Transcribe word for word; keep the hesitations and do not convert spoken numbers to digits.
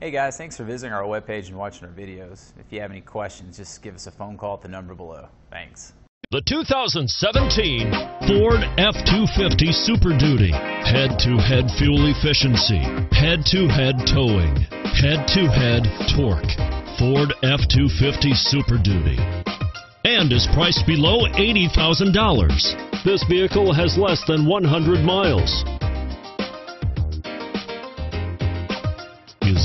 Hey guys, thanks for visiting our webpage and watching our videos. If you have any questions, just give us a phone call at the number below. Thanks. The two thousand seventeen Ford F two fifty Super Duty. Head-to-head fuel efficiency, head-to-head towing, head-to-head torque. Ford F two fifty Super Duty. And is priced below eighty thousand dollars. This vehicle has less than one hundred miles. Is